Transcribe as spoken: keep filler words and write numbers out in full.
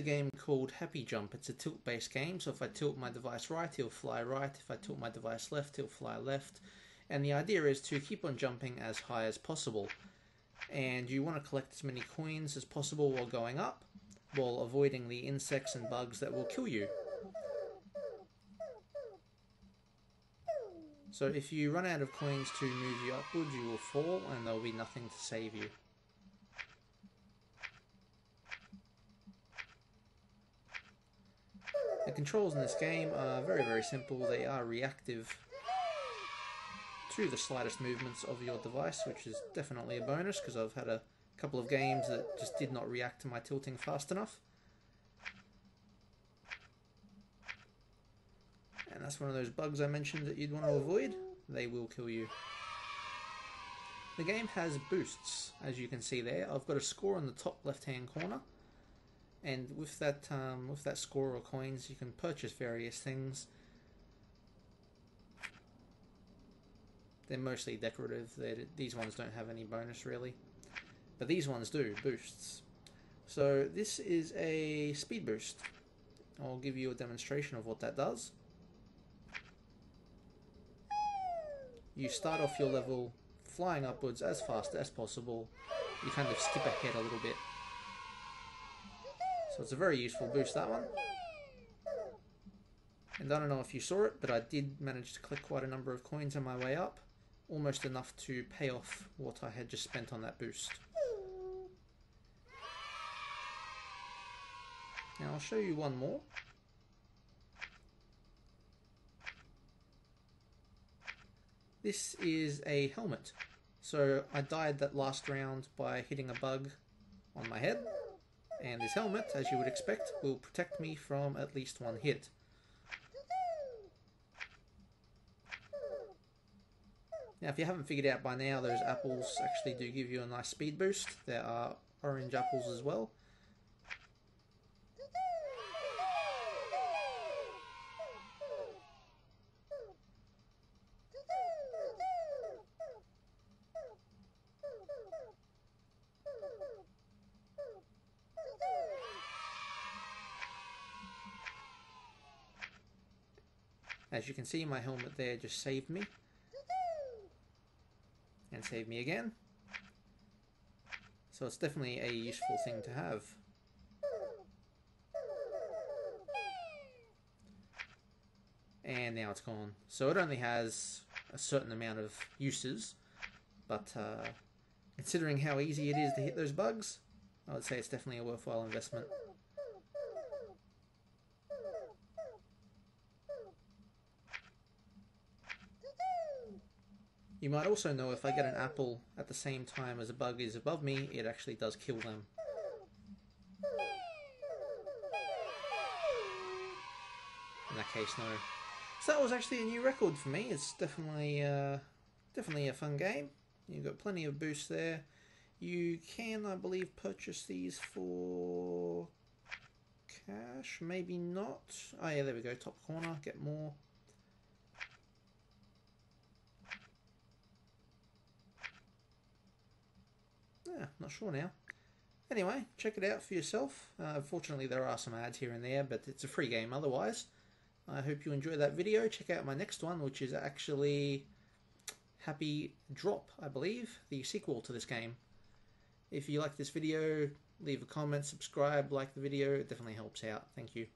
a game called Happy Jump. It's a tilt-based game, so if I tilt my device right, it'll fly right. If I tilt my device left, it'll fly left. And the idea is to keep on jumping as high as possible. And you want to collect as many coins as possible while going up, while avoiding the insects and bugs that will kill you. So if you run out of coins to move you upwards, you will fall and there will be nothing to save you. The controls in this game are very, very simple. They are reactive to the slightest movements of your device, which is definitely a bonus because I've had a couple of games that just did not react to my tilting fast enough. And that's one of those bugs I mentioned that you'd want to avoid. They will kill you. The game has boosts, as you can see there. I've got a score in the top left-hand corner. And with that, um, with that score or coins, you can purchase various things. They're mostly decorative. They're, these ones don't have any bonus really, but these ones do, boosts. So this is a speed boost. I'll give you a demonstration of what that does. You start off your level flying upwards as fast as possible. You kind of skip ahead a little bit. So it's a very useful boost, that one. And I don't know if you saw it, but I did manage to collect quite a number of coins on my way up. Almost enough to pay off what I had just spent on that boost. Now I'll show you one more. This is a helmet. So I died that last round by hitting a bug on my head. And this helmet, as you would expect, will protect me from at least one hit. Now, if you haven't figured out by now, those apples actually do give you a nice speed boost. There are orange apples as well. As you can see, my helmet there just saved me. And saved me again. So it's definitely a useful thing to have. And now it's gone. So it only has a certain amount of uses. But uh, considering how easy it is to hit those bugs, I would say it's definitely a worthwhile investment. You might also know if I get an apple at the same time as a bug is above me, it actually does kill them. In that case, no. So that was actually a new record for me. It's definitely, uh, definitely a fun game. You've got plenty of boosts there. You can, I believe, purchase these for cash, maybe not. Oh yeah, there we go, top corner, get more. Yeah, not sure now. Anyway, check it out for yourself. Uh, unfortunately, there are some ads here and there, but it's a free game otherwise. I hope you enjoyed that video. Check out my next one, which is actually Happy Drop, I believe, the sequel to this game. If you like this video, leave a comment, subscribe, like the video. It definitely helps out. Thank you.